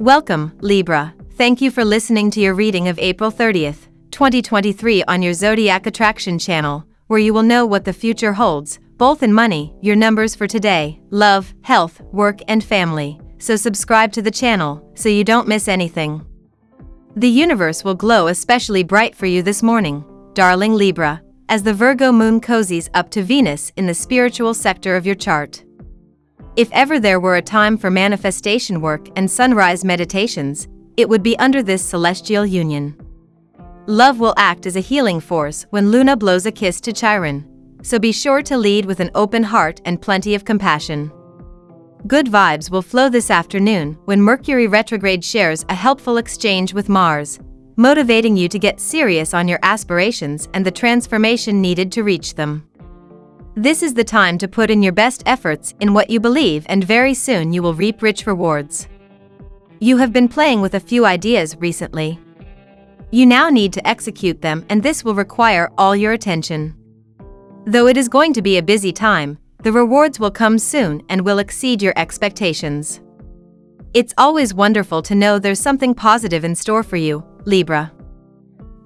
Welcome, Libra. Thank you for listening to your reading of April 30th, 2023 on your Zodiac Attraction channel, where you will know what the future holds, both in money, your numbers for today, love, health, work and family. So subscribe to the channel, so you don't miss anything. The universe will glow especially bright for you this morning, darling Libra, as the Virgo moon cozies up to Venus in the spiritual sector of your chart. If ever there were a time for manifestation work and sunrise meditations, it would be under this celestial union. Love will act as a healing force when Luna blows a kiss to Chiron, so be sure to lead with an open heart and plenty of compassion. Good vibes will flow this afternoon when Mercury retrograde shares a helpful exchange with Mars, motivating you to get serious on your aspirations and the transformation needed to reach them. This is the time to put in your best efforts in what you believe, and very soon you will reap rich rewards. You have been playing with a few ideas recently. You now need to execute them, and this will require all your attention. Though it is going to be a busy time, the rewards will come soon and will exceed your expectations. It's always wonderful to know there's something positive in store for you, Libra.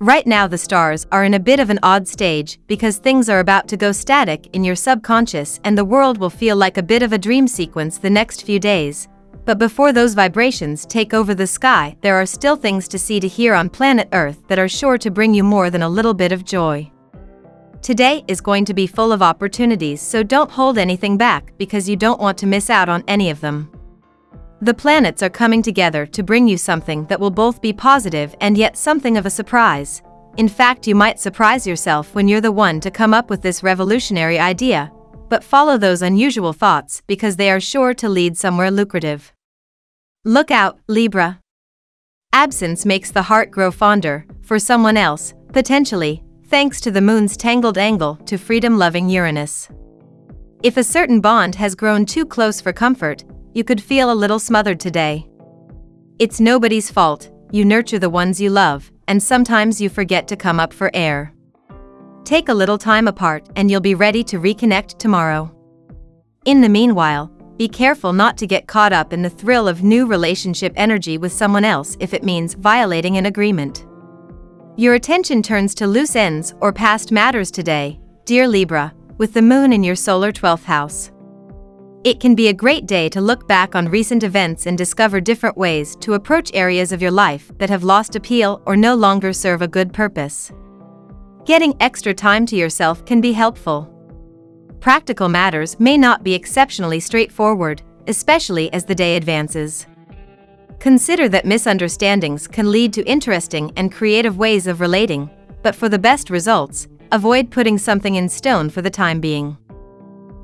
Right now the stars are in a bit of an odd stage because things are about to go static in your subconscious, and the world will feel like a bit of a dream sequence the next few days. But before those vibrations take over the sky, there are still things to see to hear on planet Earth that are sure to bring you more than a little bit of joy. Today is going to be full of opportunities, so don't hold anything back because you don't want to miss out on any of them. The planets are coming together to bring you something that will both be positive and yet something of a surprise. In fact, you might surprise yourself when you're the one to come up with this revolutionary idea, but follow those unusual thoughts because they are sure to lead somewhere lucrative. Look out, Libra. Absence makes the heart grow fonder for someone else, potentially, thanks to the moon's tangled angle to freedom-loving Uranus. If a certain bond has grown too close for comfort, you could feel a little smothered today. It's nobody's fault. You nurture the ones you love, and sometimes you forget to come up for air. Take a little time apart and you'll be ready to reconnect tomorrow. In the meanwhile, be careful not to get caught up in the thrill of new relationship energy with someone else if it means violating an agreement. Your attention turns to loose ends or past matters today, dear Libra, with the moon in your solar 12th house. It can be a great day to look back on recent events and discover different ways to approach areas of your life that have lost appeal or no longer serve a good purpose. Getting extra time to yourself can be helpful. Practical matters may not be exceptionally straightforward, especially as the day advances. Consider that misunderstandings can lead to interesting and creative ways of relating, but for the best results, avoid putting something in stone for the time being.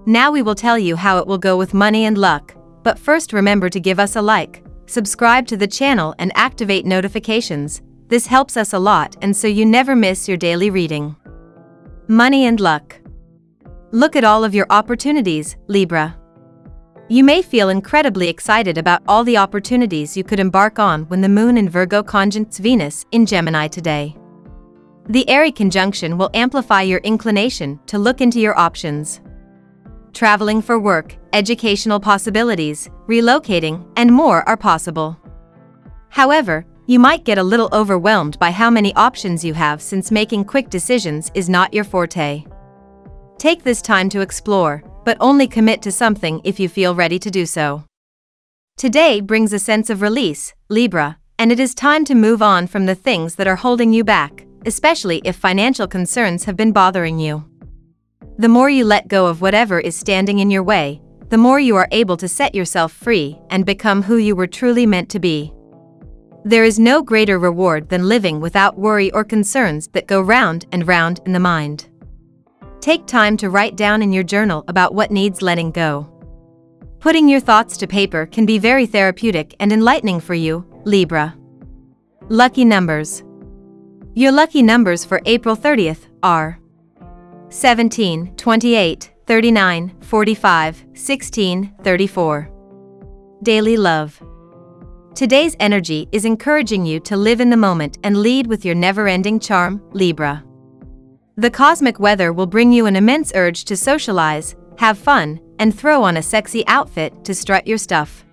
Now we will tell you how it will go with money and luck, but first remember to give us a like, subscribe to the channel and activate notifications. This helps us a lot, and so you never miss your daily reading. Money and luck. Look at all of your opportunities, Libra. You may feel incredibly excited about all the opportunities you could embark on when the moon in Virgo conjuncts Venus in Gemini today. The airy conjunction will amplify your inclination to look into your options. Traveling for work, educational possibilities, relocating, and more are possible. However, you might get a little overwhelmed by how many options you have, since making quick decisions is not your forte. Take this time to explore, but only commit to something if you feel ready to do so. Today brings a sense of release, Libra, and it is time to move on from the things that are holding you back, especially if financial concerns have been bothering you. The more you let go of whatever is standing in your way, the more you are able to set yourself free and become who you were truly meant to be. There is no greater reward than living without worry or concerns that go round and round in the mind. Take time to write down in your journal about what needs letting go. Putting your thoughts to paper can be very therapeutic and enlightening for you, Libra. Lucky numbers. Your lucky numbers for April 30th are 17, 28, 39, 45, 16, 34. Daily love. Today's energy is encouraging you to live in the moment and lead with your never-ending charm, Libra. The cosmic weather will bring you an immense urge to socialize, have fun, and throw on a sexy outfit to strut your stuff.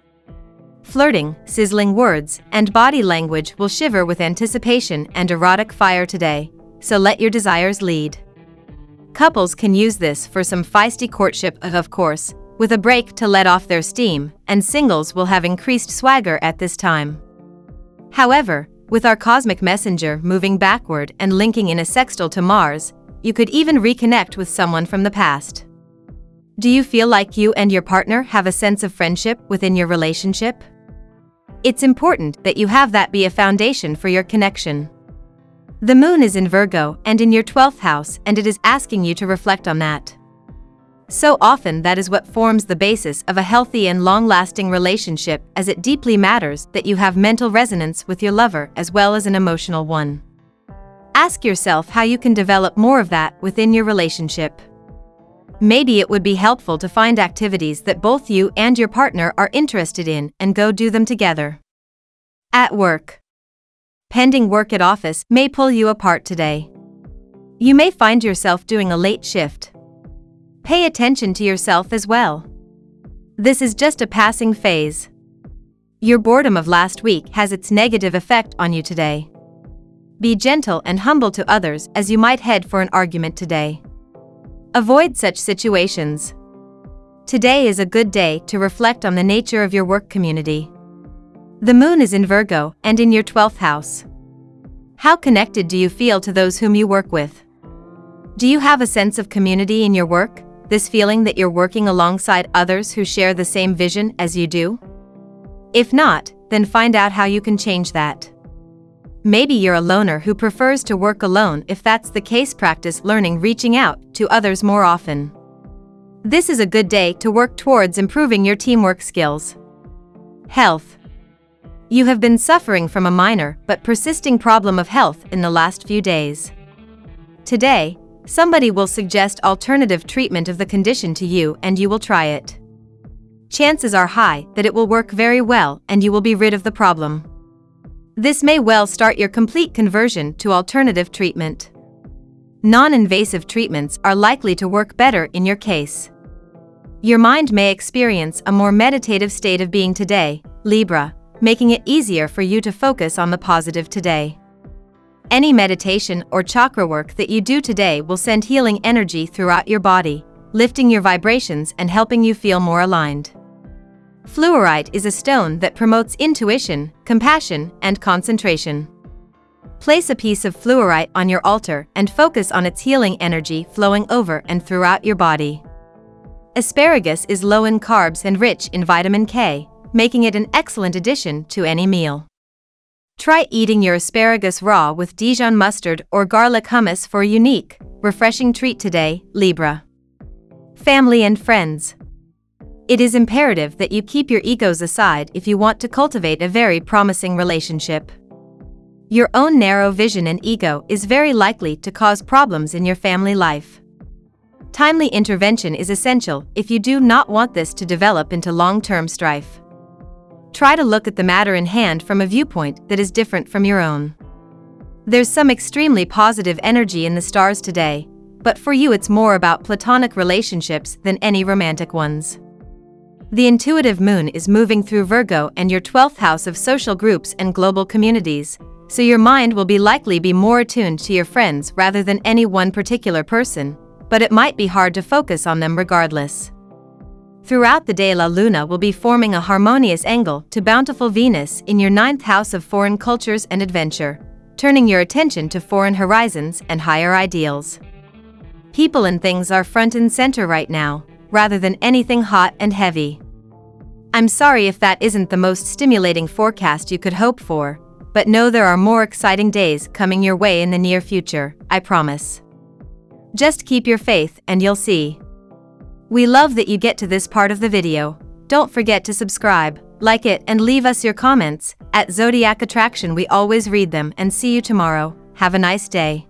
flirting, sizzling words, and body language will shiver with anticipation and erotic fire today, so let your desires lead. Couples can use this for some feisty courtship, of course, with a break to let off their steam, and singles will have increased swagger at this time. However, with our cosmic messenger moving backward and linking in a sextile to Mars, you could even reconnect with someone from the past. Do you feel like you and your partner have a sense of friendship within your relationship? It's important that you have that be a foundation for your connection. The moon is in Virgo and in your 12th house, and it is asking you to reflect on that. So often that is what forms the basis of a healthy and long-lasting relationship, as it deeply matters that you have mental resonance with your lover as well as an emotional one. Ask yourself how you can develop more of that within your relationship. Maybe it would be helpful to find activities that both you and your partner are interested in and go do them together. At work. Pending work at office may pull you apart today. You may find yourself doing a late shift. Pay attention to yourself as well. This is just a passing phase. Your boredom of last week has its negative effect on you today. Be gentle and humble to others, as you might head for an argument today. Avoid such situations. Today is a good day to reflect on the nature of your work community. The moon is in Virgo and in your 12th house. How connected do you feel to those whom you work with? Do you have a sense of community in your work, this feeling that you're working alongside others who share the same vision as you do? If not, then find out how you can change that. Maybe you're a loner who prefers to work alone. If that's the case, practice learning reaching out to others more often. This is a good day to work towards improving your teamwork skills. Health. You have been suffering from a minor but persisting problem of health in the last few days. Today, somebody will suggest alternative treatment of the condition to you, and you will try it. Chances are high that it will work very well and you will be rid of the problem. This may well start your complete conversion to alternative treatment. Non-invasive treatments are likely to work better in your case. Your mind may experience a more meditative state of being today, Libra, making it easier for you to focus on the positive today. Any meditation or chakra work that you do today will send healing energy throughout your body, lifting your vibrations and helping you feel more aligned. Fluorite is a stone that promotes intuition, compassion, and concentration. Place a piece of fluorite on your altar and focus on its healing energy flowing over and throughout your body. Asparagus is low in carbs and rich in vitamin K, making it an excellent addition to any meal. Try eating your asparagus raw with Dijon mustard or garlic hummus for a unique, refreshing treat today, Libra. Family and friends. It is imperative that you keep your egos aside if you want to cultivate a very promising relationship. Your own narrow vision and ego is very likely to cause problems in your family life. Timely intervention is essential if you do not want this to develop into long-term strife. Try to look at the matter in hand from a viewpoint that is different from your own. There's some extremely positive energy in the stars today, but for you it's more about platonic relationships than any romantic ones. The intuitive moon is moving through Virgo and your 12th house of social groups and global communities, so your mind will likely be more attuned to your friends rather than any one particular person, but it might be hard to focus on them regardless. Throughout the day, La Luna will be forming a harmonious angle to bountiful Venus in your 9th house of foreign cultures and adventure, turning your attention to foreign horizons and higher ideals. People and things are front and center right now, rather than anything hot and heavy. I'm sorry if that isn't the most stimulating forecast you could hope for, but know there are more exciting days coming your way in the near future, I promise. Just keep your faith and you'll see. We love that you get to this part of the video. Don't forget to subscribe, like it, and leave us your comments. At Zodiac Attraction we always read them, and see you tomorrow. Have a nice day.